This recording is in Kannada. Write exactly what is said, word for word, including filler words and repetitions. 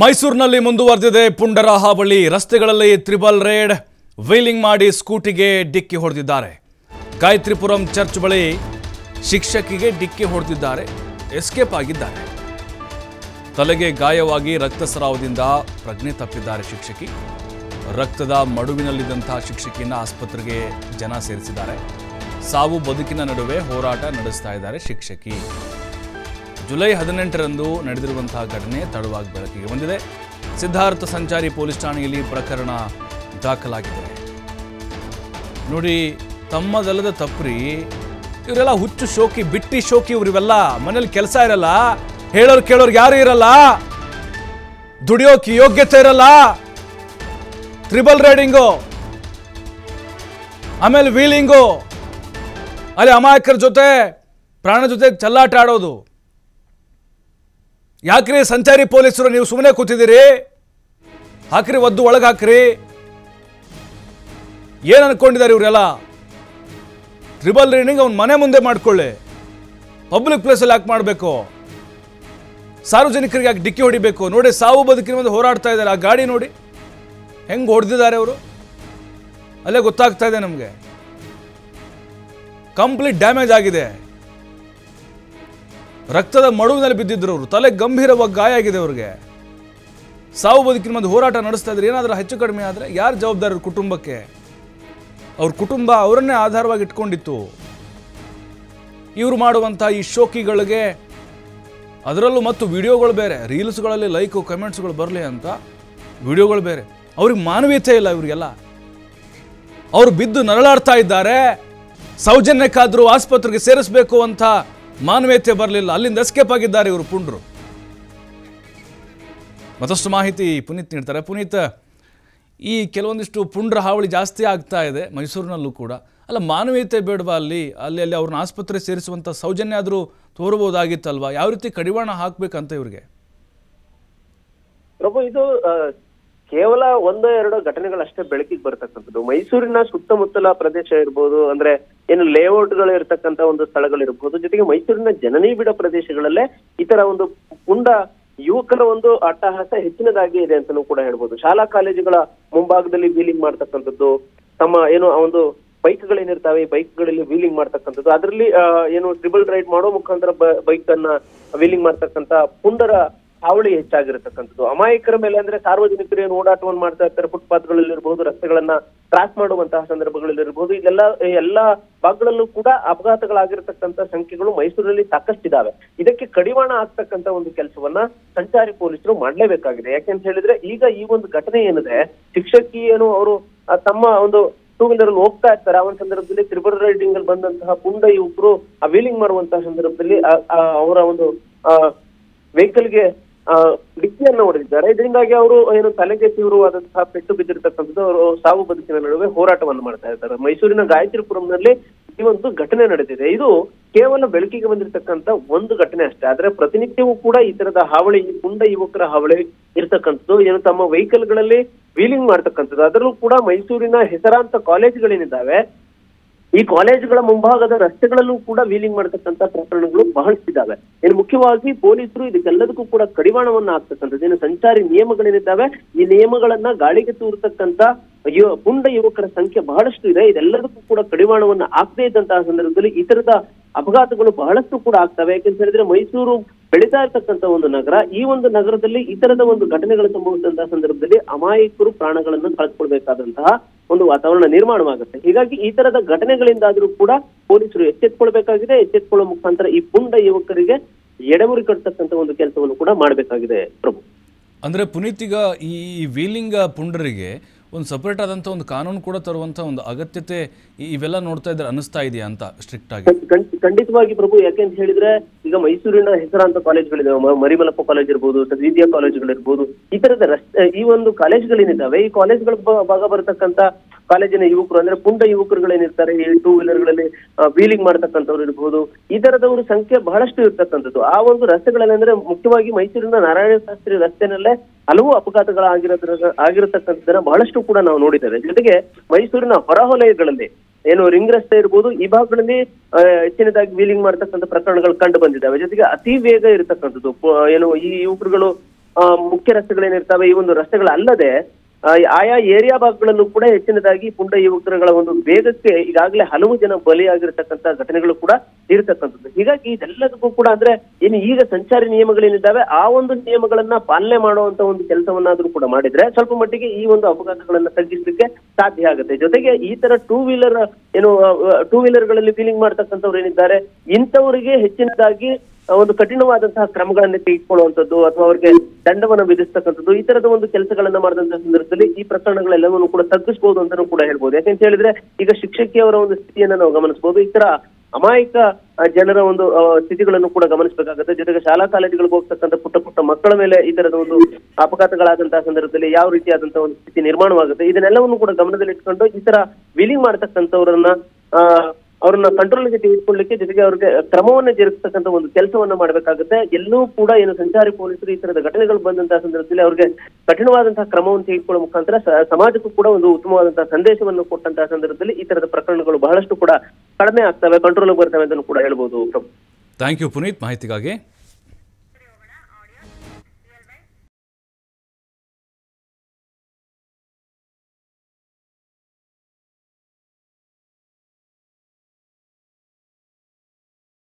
ಮೈಸೂರಿನಲ್ಲಿ ಮುಂದುವರೆದಿದೆ ಪುಂಡರ ಹಾವಳಿ ರಸ್ತೆಗಳಲ್ಲಿ ಟ್ರಿಬಲ್ ರೇಡ್ ವೀಲಿಂಗ್ ಮಾಡಿ ಸ್ಕೂಟಿಗೆ ಡಿಕ್ಕಿ ಹೊಡೆದಿದ್ದಾರೆ ಗಾಯತ್ರಿಪುರಂ ಚರ್ಚ್ ಬಳಿ ಶಿಕ್ಷಕಿಗೆ ಡಿಕ್ಕಿ ಹೊಡೆದಿದ್ದಾರೆ ಎಸ್ಕೇಪ್ ಆಗಿದ್ದಾರೆ ತಲೆಗೆ ಗಾಯವಾಗಿ ರಕ್ತಸ್ರಾವದಿಂದ ಪ್ರಜ್ಞೆ ತಪ್ಪಿದ್ದಾರೆ ಶಿಕ್ಷಕಿ ರಕ್ತದ ಮಡುವಿನಲ್ಲಿದ್ದಂತ ಶಿಕ್ಷಕಿಯನ್ನು ಆಸ್ಪತ್ರೆಗೆ ಜನ ಸೇರಿಸಿದ್ದಾರೆ ಸಾವು ಬದುಕಿನ ನಡುವೆ ಹೋರಾಟ ನಡೆಸ್ತಾ ಇದ್ದಾರೆ ಶಿಕ್ಷಕಿ जुलाई हदिनेंट ನಡೆದಿರುವಂತ घटने ತಡವಾಗಿ ಬೆಳಕಿಗೆ ಬಂದಿದೆ ಸಿದ್ಧಾರ್ಥ ಸಂಚಾರಿ ಪೊಲೀಸ್ ಠಾಣೆಯಲ್ಲಿ ಪ್ರಕರಣ ದಾಖಲಾಗಿದೆ ನೋಡಿ ತಮ್ಮದಲ್ಲದ ತಪ್ಪರಿ ಇವರೆಲ್ಲ ಹುಚ್ಚು ಶೋಕಿ ಬಿಟ್ಟಿ ಶೋಕಿ ಇವರೆಲ್ಲ ಮನೆಯಲ್ಲಿ ಕೆಲಸ ಇರಲ್ಲ ಹೇಳೋರು ಕೇಳೋರು ಯಾರು ಇರಲ್ಲ ದುಡಿಯೋಕೆ ಯೋಗ್ಯತೆ ಇರಲ್ಲ ಟ್ರಿಬಲ್ ರೈಡಿಂಗ್ ಆಮೇಲೆ ವೀಲಿಂಗ್ ಅಲ್ಲಿ ಅಮಾಯಕರ ಜೊತೆ ಪ್ರಾಣ ಜೊತೆ ಚಲ್ಲಾಟ ಆಡೋದು ಯಾಕ್ರಿ ಸಂಚಾರಿ ಪೊಲೀಸರು ನೀವು ಸುಮ್ಮನೆ ಕೂತಿದ್ದೀರಿ ಹಾಕ್ರಿ ಒದ್ದು ಒಳಗೆ ಹಾಕ್ರಿ ಏನು ಅನ್ಕೊಂಡಿದ್ದಾರೆ ಇವರೆಲ್ಲ ಟ್ರಿಬಲ್ ರೈಡಿಂಗ್ ಅವನ ಮನೆ ಮುಂದೆ ಮಾಡ್ಕೊಳ್ಳಿ ಪಬ್ಲಿಕ್ ಪ್ಲೇಸ್ ಅಲ್ಲಿ ಯಾಕೆ ಮಾಡಬೇಕು ಸಾರ್ವಜನಿಕರಿಗೆ ಯಾಕೆ ಡಿಕ್ಕಿ ಹೊಡಿಬೇಕು ನೋಡಿ ಸಾವು ಬದುಕಿನ ಮುಂದೆ ಹೋರಾಡ್ತಾ ಇದ್ದಾರೆ ಆ ಗಾಡಿ ನೋಡಿ ಹೆಂಗ್ ಹೊಡೆದಿದ್ದಾರೆ ಅವರು ಅಲ್ಲೇ ಗೊತ್ತಾಗ್ತಾ ಇದೆ ನಮಗೆ ಕಂಪ್ಲೀಟ್ ಡ್ಯಾಮೇಜ್ ಆಗಿದೆ ರಕ್ತದ ಮಡುವಿನಲ್ಲಿ ಬಿದ್ದಿದ್ದರು ತಲೆ ಗಂಭೀರವಾಗಿ ಗಾಯ ಆಗಿದೆ ಅವರಿಗೆ ಸಾವು ಬದುಕಿನ ಮಧ್ಯೆ ಹೋರಾಟ ನಡೆಸ್ತಾ ಇದ್ದರೆ ಏನಾದರೂ ಹೆಚ್ಚು ಕಡಿಮೆ ಆದರೆ ಯಾರು ಜವಾಬ್ದಾರರು ಕುಟುಂಬಕ್ಕೆ ಅವ್ರ ಕುಟುಂಬ ಅವರನ್ನೇ ಆಧಾರವಾಗಿ ಇಟ್ಕೊಂಡಿತ್ತು ಇವರು ಮಾಡುವಂತ ಈ ಶೋಕಿಗಳಿಗೆ ಅದರಲ್ಲೂ ಮತ್ತು ವಿಡಿಯೋಗಳು ಬೇರೆ ರೀಲ್ಸ್ಗಳಲ್ಲಿ ಲೈಕ್ ಕಮೆಂಟ್ಸ್ಗಳು ಬರಲಿ ಅಂತ ವಿಡಿಯೋಗಳು ಬೇರೆ ಅವ್ರಿಗೆ ಮಾನವೀಯತೆ ಇಲ್ಲ ಇವರಿಗೆಲ್ಲ ಅವರು ಬಿದ್ದು ನರಳಾಡ್ತಾ ಇದ್ದಾರೆ ಸೌಜನ್ಯಕ್ಕಾದರೂ ಆಸ್ಪತ್ರೆಗೆ ಸೇರಿಸಬೇಕು ಅಂತ ಮಾನವೀಯತೆ ಬರಲಿಲ್ಲ ಅಲ್ಲಿಂದ ಎಸ್ಕೇಪ್ ಆಗಿದ್ದಾರೆ ಇವರು ಪುಂಡರು ಮತ್ತಷ್ಟು ಮಾಹಿತಿ ಪುನೀತ್ ನೀಡ್ತಾರೆ ಪುನೀತ್ ಈ ಕೆಲವೊಂದಿಷ್ಟು ಪುಂಡರ ಹಾವಳಿ ಜಾಸ್ತಿ ಆಗ್ತಾ ಇದೆ ಮೈಸೂರಿನಲ್ಲೂ ಕೂಡ ಅಲ್ಲ ಮಾನವೀಯತೆ ಬೇಡವಾ ಅಲ್ಲಿ ಅಲ್ಲಿ ಅಲ್ಲಿ ಅವ್ರನ್ನ ಆಸ್ಪತ್ರೆ ಸೇರಿಸುವಂಥ ಸೌಜನ್ಯ ಆದರೂ ತೋರಬಹುದಾಗಿತ್ತಲ್ವಾ ಯಾವ ರೀತಿ ಕಡಿವಾಣ ಹಾಕಬೇಕಂತ ಇವರಿಗೆ ಪ್ರಭು ಇದು ಕೇವಲ ಒಂದೋ ಎರಡೋ ಘಟನೆಗಳಷ್ಟೇ ಬೆಳಕಿಗೆ ಬರ್ತಕ್ಕಂಥದ್ದು ಮೈಸೂರಿನ ಸುತ್ತಮುತ್ತಲ ಪ್ರದೇಶ ಇರ್ಬೋದು ಅಂದ್ರೆ ಏನು ಲೇಔಟ್ಗಳು ಇರ್ತಕ್ಕಂಥ ಒಂದು ಸ್ಥಳಗಳಿರ್ಬೋದು ಜೊತೆಗೆ ಮೈಸೂರಿನ ಜನನಿಬಿಡ ಪ್ರದೇಶಗಳಲ್ಲೇ ಈ ತರ ಒಂದು ಪುಂಡ ಯುವಕರ ಒಂದು ಅಟ್ಟಹಾಸ ಹೆಚ್ಚಿನದಾಗಿ ಇದೆ ಅಂತಲೂ ಕೂಡ ಹೇಳ್ಬೋದು ಶಾಲಾ ಕಾಲೇಜುಗಳ ಮುಂಭಾಗದಲ್ಲಿ ವೀಲಿಂಗ್ ಮಾಡ್ತಕ್ಕಂಥದ್ದು ತಮ್ಮ ಏನು ಆ ಒಂದು ಬೈಕ್ಗಳೇನಿರ್ತಾವೆ ಈ ಬೈಕ್ಗಳಲ್ಲಿ ವೀಲಿಂಗ್ ಮಾಡ್ತಕ್ಕಂಥದ್ದು ಅದರಲ್ಲಿ ಏನು ಟ್ರಿಬಲ್ ರೈಡ್ ಮಾಡೋ ಮುಖಾಂತರ ಬೈಕ್ ಅನ್ನ ವೀಲಿಂಗ್ ಮಾಡ್ತಕ್ಕಂಥ ಪುಂಡರ ಹಾವಳಿ ಹೆಚ್ಚಾಗಿರತಕ್ಕಂಥದ್ದು ಅಮಾಯಕರ ಮೇಲೆ ಅಂದ್ರೆ ಸಾರ್ವಜನಿಕರು ಏನು ಓಡಾಟವನ್ನು ಮಾಡ್ತಾ ಇರ್ತಾರೆ ಫುಟ್ಪಾತ್ ಗಳಲ್ಲಿ ಇರಬಹುದು ರಸ್ತೆಗಳನ್ನ ಕ್ರಾಸ್ ಮಾಡುವಂತಹ ಸಂದರ್ಭಗಳಲ್ಲಿ ಇರಬಹುದು ಇದೆಲ್ಲ ಎಲ್ಲಾ ಭಾಗಗಳಲ್ಲೂ ಕೂಡ ಅಪಘಾತಗಳಾಗಿರತಕ್ಕಂಥ ಸಂಖ್ಯೆಗಳು ಮೈಸೂರಿನಲ್ಲಿ ಸಾಕಷ್ಟಿದಾವೆ ಇದಕ್ಕೆ ಕಡಿವಾಣ ಆಗ್ತಕ್ಕಂಥ ಒಂದು ಕೆಲಸವನ್ನ ಸಂಚಾರಿ ಪೊಲೀಸರು ಮಾಡಲೇಬೇಕಾಗಿದೆ ಯಾಕೆಂತ ಹೇಳಿದ್ರೆ ಈಗ ಈ ಒಂದು ಘಟನೆ ಏನಿದೆ ಶಿಕ್ಷಕಿ ಏನು ಅವರು ತಮ್ಮ ಒಂದು ಟೂ ವೀಲರ್ ಅಲ್ಲಿ ಹೋಗ್ತಾ ಇರ್ತಾರೆ ಆ ಒಂದು ಸಂದರ್ಭದಲ್ಲಿ ತ್ರಿಬಲ್ ರೈಡಿಂಗ್ ಅಲ್ಲಿ ಬಂದಂತಹ ಪುಂಡ ಯುವಕರು ಆ ವೀಲಿಂಗ್ ಮಾಡುವಂತಹ ಸಂದರ್ಭದಲ್ಲಿ ಅವರ ಒಂದು ಆ ವೆಹಿಕಲ್ಗೆ ಆ ಡಿಕ್ಕಿಯನ್ನ ಹೊಡೆದಿದ್ದಾರೆ ಇದರಿಂದಾಗಿ ಅವರು ಏನು ತಲೆಗೆ ತೀವ್ರವಾದಂತಹ ಪೆಟ್ಟು ಬಿದ್ದಿರತಕ್ಕಂಥದ್ದು ಅವರು ಸಾವು ಬದುಕಿನ ನಡುವೆ ಹೋರಾಟವನ್ನು ಮಾಡ್ತಾ ಇದ್ದಾರೆ ಮೈಸೂರಿನ ಗಾಯತ್ರಿಪುರಂನಲ್ಲಿ ಈ ಒಂದು ಘಟನೆ ನಡೆದಿದೆ ಇದು ಕೇವಲ ಬೆಳಕಿಗೆ ಬಂದಿರತಕ್ಕಂತ ಒಂದು ಘಟನೆ ಅಷ್ಟೇ ಆದ್ರೆ ಪ್ರತಿನಿತ್ಯವೂ ಕೂಡ ಈ ತರದ ಹಾವಳಿ ಪುಂಡ ಯುವಕರ ಹಾವಳಿ ಇರ್ತಕ್ಕಂಥದ್ದು ಏನು ತಮ್ಮ ವೆಹಿಕಲ್ಗಳಲ್ಲಿ ವೀಲಿಂಗ್ ಮಾಡ್ತಕ್ಕಂಥದ್ದು ಅದರಲ್ಲೂ ಕೂಡ ಮೈಸೂರಿನ ಹೆಸರಾಂತ ಕಾಲೇಜುಗಳೇನಿದ್ದಾವೆ ಈ ಕಾಲೇಜುಗಳ ಮುಂಭಾಗದ ರಸ್ತೆಗಳಲ್ಲೂ ಕೂಡ ವೀಲಿಂಗ್ ಮಾಡತಕ್ಕಂತ ಪ್ರಕರಣಗಳು ಬಹಳಷ್ಟಿದ್ದಾವೆ ಇನ್ನು ಮುಖ್ಯವಾಗಿ ಪೊಲೀಸರು ಇದಕ್ಕೆಲ್ಲದಕ್ಕೂ ಕೂಡ ಕಡಿವಾಣವನ್ನ ಹಾಕ್ತಕ್ಕಂಥದ್ದು ಏನು ಸಂಚಾರಿ ನಿಯಮಗಳೇನಿದ್ದಾವೆ ಈ ನಿಯಮಗಳನ್ನ ಗಾಳಿಗೆ ತೂರ್ತಕ್ಕಂತ ಪುಂಡ ಯುವಕರ ಸಂಖ್ಯೆ ಬಹಳಷ್ಟು ಇದೆ ಇದೆಲ್ಲದಕ್ಕೂ ಕೂಡ ಕಡಿವಾಣವನ್ನ ಹಾಕದೇ ಇದ್ದಂತಹ ಸಂದರ್ಭದಲ್ಲಿ ಈ ತರದ ಅಪಘಾತಗಳು ಬಹಳಷ್ಟು ಕೂಡ ಆಗ್ತವೆ ಯಾಕೆಂತ ಹೇಳಿದ್ರೆ ಮೈಸೂರು ಬೆಳೀತಾ ಇರ್ತಕ್ಕಂಥ ಒಂದು ನಗರ ಈ ಒಂದು ನಗರದಲ್ಲಿ ಈ ತರದ ಒಂದು ಘಟನೆಗಳು ಸಂಭವಿಸಿದಂತಹ ಸಂದರ್ಭದಲ್ಲಿ ಅಮಾಯಕರು ಪ್ರಾಣಗಳನ್ನು ಕಳೆದುಕೊಳ್ಬೇಕಾದಂತಹ ಒಂದು ವಾತಾವರಣ ನಿರ್ಮಾಣವಾಗುತ್ತೆ ಹೀಗಾಗಿ ಈ ತರದ ಘಟನೆಗಳಿಂದಾದ್ರೂ ಕೂಡ ಪೊಲೀಸರು ಎಚ್ಚೆತ್ಕೊಳ್ಬೇಕಾಗಿದೆ ಎಚ್ಚೆತ್ಕೊಳ್ಳೋ ಮುಖಾಂತರ ಈ ಪುಂಡ ಯುವಕರಿಗೆ ಎಡೆಮುರಿ ಕಟ್ಟತಕ್ಕಂತ ಒಂದು ಕೆಲಸವನ್ನು ಕೂಡ ಮಾಡಬೇಕಾಗಿದೆ ಪ್ರಭು ಅಂದ್ರೆ ಪುನೀತ್ ಈಗ ಈ ವೀಲಿಂಗ್ ಪುಂಡರಿಗೆ ಒಂದು ಸಪರೇಟ್ ಆದಂತ ಒಂದು ಕಾನೂನು ಕೂಡ ತರುವಂತ ಒಂದು ಅಗತ್ಯತೆ ಇವೆಲ್ಲ ನೋಡ್ತಾ ಇದ್ರೆ ಅನಿಸ್ತಾ ಇದೆಯಾ ಅಂತ ಸ್ಟ್ರಿಕ್ಟ್ ಆಗಿ ಖಂಡಿತವಾಗಿ ಪ್ರಭು ಯಾಕೆಂತ ಹೇಳಿದ್ರೆ ಈಗ ಮೈಸೂರಿನ ಹೆಸರಾಂತ ಕಾಲೇಜ್ಗಳಿದಾವೆ ಮರಿಮಲಪ್ಪ ಕಾಲೇಜ್ ಇರ್ಬೋದು ಸದ್ವಿದ್ಯಾ ಕಾಲೇಜ್ಗಳಿರ್ಬೋದು ಈ ತರದ ರಸ್ತೆ ಈ ಒಂದು ಕಾಲೇಜ್ಗಳೇನಿದ್ದಾವೆ ಈ ಕಾಲೇಜ್ಗಳ ಭಾಗ ಬರತಕ್ಕಂತ ಕಾಲೇಜಿನ ಯುವಕರು ಅಂದ್ರೆ ಪುಂಡ ಯುವಕರುಗಳೇನಿರ್ತಾರೆ ಈ ಟೂ ವೀಲರ್ ಗಳಲ್ಲಿ ವೀಲಿಂಗ್ ಮಾಡ್ತಕ್ಕಂಥವ್ರು ಇರ್ಬೋದು ಈ ತರದವ್ರ ಸಂಖ್ಯೆ ಬಹಳಷ್ಟು ಇರ್ತಕ್ಕಂಥದ್ದು ಆ ಒಂದು ರಸ್ತೆಗಳಲ್ಲಿ ಅಂದ್ರೆ ಮುಖ್ಯವಾಗಿ ಮೈಸೂರಿನ ನಾರಾಯಣ ಶಾಸ್ತ್ರಿ ರಸ್ತೆನಲ್ಲೇ ಹಲವು ಅಪಘಾತಗಳ ಆಗಿರೋದ್ರ ಆಗಿರತಕ್ಕಂಥದ್ದನ್ನ ಬಹಳಷ್ಟು ಕೂಡ ನಾವು ನೋಡಿದ್ದೇವೆ ಜೊತೆಗೆ ಮೈಸೂರಿನ ಹೊರವಲಯಗಳಲ್ಲಿ ಏನು ರಿಂಗ್ ರಸ್ತೆ ಇರ್ಬೋದು ಈ ಭಾಗಗಳಲ್ಲಿ ಹೆಚ್ಚಿನದಾಗಿ ವೀಲಿಂಗ್ ಮಾಡ್ತಕ್ಕಂಥ ಪ್ರಕರಣಗಳು ಕಂಡು ಬಂದಿದ್ದಾವೆ ಜೊತೆಗೆ ಅತಿ ವೇಗ ಇರತಕ್ಕಂಥದ್ದು ಏನು ಈ ಯುವಕರುಗಳು ಮುಖ್ಯ ರಸ್ತೆಗಳೇನಿರ್ತವೆ ಈ ಒಂದು ರಸ್ತೆಗಳಲ್ಲದೆ ಆಯಾ ಏರಿಯಾ ಭಾಗಗಳಲ್ಲೂ ಕೂಡ ಹೆಚ್ಚಿನದಾಗಿ ಪುಂಡ ಯುವಕರುಗಳ ಒಂದು ವೇಗಕ್ಕೆ ಈಗಾಗಲೇ ಹಲವು ಜನ ಬಲಿಯಾಗಿರತಕ್ಕಂತ ಘಟನೆಗಳು ಕೂಡ ಇರತಕ್ಕಂಥದ್ದು. ಹೀಗಾಗಿ ಇದೆಲ್ಲದಕ್ಕೂ ಕೂಡ ಅಂದ್ರೆ ಏನು ಈಗ ಸಂಚಾರಿ ನಿಯಮಗಳೇನಿದ್ದಾವೆ ಆ ಒಂದು ನಿಯಮಗಳನ್ನ ಪಾಲನೆ ಮಾಡುವಂತ ಒಂದು ಕೆಲಸವನ್ನಾದ್ರೂ ಕೂಡ ಮಾಡಿದ್ರೆ ಸ್ವಲ್ಪ ಮಟ್ಟಿಗೆ ಈ ಒಂದು ಅಪಘಾತಗಳನ್ನ ತಗ್ಗಿಸಲಿಕ್ಕೆ ಸಾಧ್ಯ ಆಗುತ್ತೆ. ಜೊತೆಗೆ ಈ ತರ ಟೂ ವೀಲರ್ ಏನು ಟೂ ವೀಲರ್ ಗಳಲ್ಲಿ ವೀಲಿಂಗ್ ಮಾಡ್ತಕ್ಕಂಥವ್ರು ಏನಿದ್ದಾರೆ ಇಂಥವರಿಗೆ ಹೆಚ್ಚಿನದಾಗಿ ಒಂದು ಕಠಿಣವಾದಂತಹ ಕ್ರಮಗಳನ್ನು ತೆಗೆದುಕೊಳ್ಳುವಂಥದ್ದು ಅಥವಾ ಅವರಿಗೆ ದಂಡವನ್ನು ವಿಧಿಸ್ತಕ್ಕಂಥದ್ದು ಈ ತರದ ಒಂದು ಕೆಲಸಗಳನ್ನ ಮಾಡಿದಂತಹ ಸಂದರ್ಭದಲ್ಲಿ ಈ ಪ್ರಕರಣಗಳೆಲ್ಲವನ್ನೂ ಕೂಡ ತಗ್ಗಿಸಬಹುದು ಅಂತಾನೂ ಕೂಡ ಹೇಳ್ಬೋದು. ಯಾಕೆಂತ ಹೇಳಿದ್ರೆ ಈಗ ಶಿಕ್ಷಕಿಯವರ ಒಂದು ಸ್ಥಿತಿಯನ್ನ ನಾವು ಗಮನಿಸಬಹುದು. ಈ ತರ ಅಮಾಯಕ ಜನರ ಒಂದು ಸ್ಥಿತಿಗಳನ್ನು ಕೂಡ ಗಮನಿಸಬೇಕಾಗುತ್ತೆ. ಜೊತೆಗೆ ಶಾಲಾ ಕಾಲೇಜುಗಳಿಗೆ ಹೋಗ್ತಕ್ಕಂಥ ಪುಟ್ಟ ಪುಟ್ಟ ಮಕ್ಕಳ ಮೇಲೆ ಈ ತರದ ಒಂದು ಅಪಘಾತಗಳಾದಂತಹ ಸಂದರ್ಭದಲ್ಲಿ ಯಾವ ರೀತಿಯಾದಂತಹ ಒಂದು ಸ್ಥಿತಿ ನಿರ್ಮಾಣವಾಗುತ್ತೆ ಇದನ್ನೆಲ್ಲವನ್ನು ಕೂಡ ಗಮನದಲ್ಲಿಟ್ಕೊಂಡು ಈ ತರ ವೀಲಿಂಗ್ ಮಾಡ್ತಕ್ಕಂಥವ್ರನ್ನ ಆ ಅವ್ರನ್ನ ಕಂಟ್ರೋಲ್ಗೆ ತೆಗೆದುಕೊಳ್ಳಲಿಕ್ಕೆ ಜೊತೆಗೆ ಅವ್ರಿಗೆ ಕ್ರಮವನ್ನು ಜರುಗಿಸ್ತಕ್ಕಂಥ ಒಂದು ಕೆಲಸವನ್ನ ಮಾಡಬೇಕಾಗುತ್ತೆ. ಎಲ್ಲೂ ಕೂಡ ಏನು ಸಂಚಾರಿ ಪೊಲೀಸರು ಈ ತರದ ಘಟನೆಗಳು ಬಂದಂತಹ ಸಂದರ್ಭದಲ್ಲಿ ಅವ್ರಿಗೆ ಕಠಿಣವಾದಂತಹ ಕ್ರಮವನ್ನು ತೆಗೆದುಕೊಳ್ಳುವ ಮುಖಾಂತರ ಸಮಾಜಕ್ಕೂ ಕೂಡ ಒಂದು ಉತ್ತಮವಾದಂತಹ ಸಂದೇಶವನ್ನು ಕೊಟ್ಟಂತಹ ಸಂದರ್ಭದಲ್ಲಿ ಈ ತರದ ಪ್ರಕರಣಗಳು ಬಹಳಷ್ಟು ಕೂಡ ಕಡಿಮೆ ಆಗ್ತವೆ, ಕಂಟ್ರೋಲ್ಗೆ ಬರ್ತವೆ ಅಂತ ಕೂಡ ಹೇಳ್ಬೋದು. ಥ್ಯಾಂಕ್ ಯು ಪುನೀತ್ ಮಾಹಿತಿಗಾಗಿ.